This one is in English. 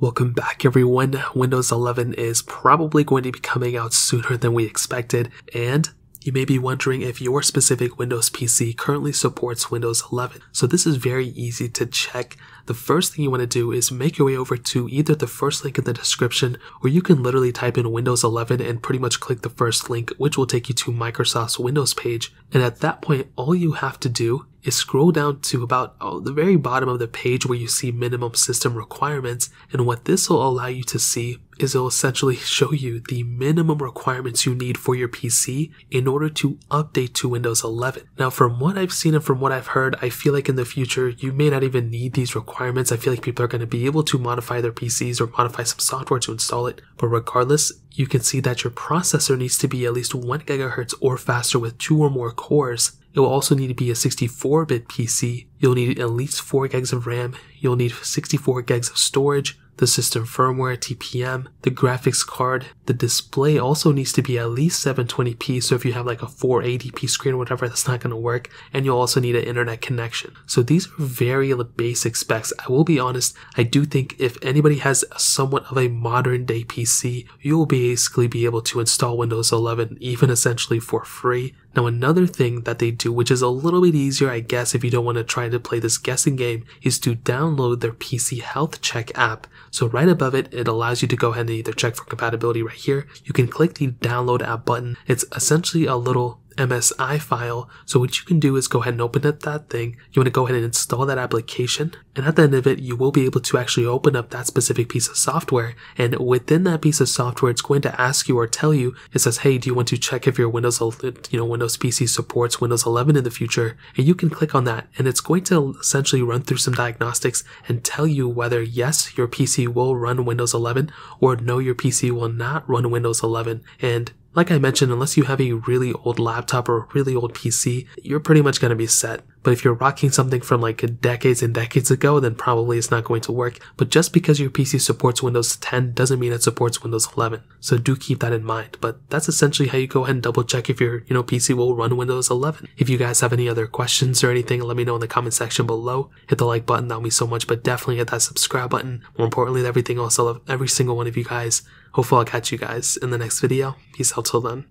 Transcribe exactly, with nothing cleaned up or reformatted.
Welcome back everyone. Windows eleven is probably going to be coming out sooner than we expected, and you may be wondering if your specific Windows P C currently supports Windows eleven. So this is very easy to check. The first thing you want to do is make your way over to either the first link in the description, or you can literally type in Windows eleven and pretty much click the first link, which will take you to Microsoft's Windows page. And at that point, all you have to do is scroll down to about oh, the very bottom of the page where you see minimum system requirements. And what this will allow you to see is it'll essentially show you the minimum requirements you need for your P C in order to update to Windows eleven. Now, from what I've seen and from what I've heard, I feel like in the future, you may not even need these requirements. I feel like people are going to be able to modify their P Cs or modify some software to install it. But regardless, you can see that your processor needs to be at least one gigahertz or faster with two or more cores. It will also need to be a sixty-four bit P C. You'll need at least four gigs of RAM. You'll need sixty-four gigs of storage, the system firmware, T P M, the graphics card. The display also needs to be at least seven twenty p, so if you have like a four eighty p screen or whatever, that's not going to work. And you'll also need an internet connection. So these are very basic specs. I will be honest, I do think if anybody has somewhat of a modern day P C, you'll basically be able to install Windows eleven even essentially for free. Now another thing that they do, which is a little bit easier I guess if you don't want to try to play this guessing game, is to download their P C Health Check app. So right above it, it allows you to go ahead and either check for compatibility right here. You can click the download app button. It's essentially a little M S I file. So what you can do is go ahead and open up that thing. You want to go ahead and install that application. And at the end of it, you will be able to actually open up that specific piece of software. And within that piece of software, it's going to ask you or tell you, it says, hey, do you want to check if your Windows, you know, Windows P C supports Windows eleven in the future? And you can click on that. And it's going to essentially run through some diagnostics and tell you whether yes, your P C will run Windows eleven or no, your P C will not run Windows eleven. And like I mentioned, unless you have a really old laptop or a really old P C, you're pretty much going to be set. But if you're rocking something from like decades and decades ago, then probably it's not going to work. But just because your P C supports Windows ten doesn't mean it supports Windows eleven. So do keep that in mind. But that's essentially how you go ahead and double check if your you know P C will run Windows eleven. If you guys have any other questions or anything, let me know in the comment section below. Hit the like button, that'll mean so much. But definitely hit that subscribe button. More importantly, everything else, I love every single one of you guys. Hopefully I'll catch you guys in the next video. Peace out till then.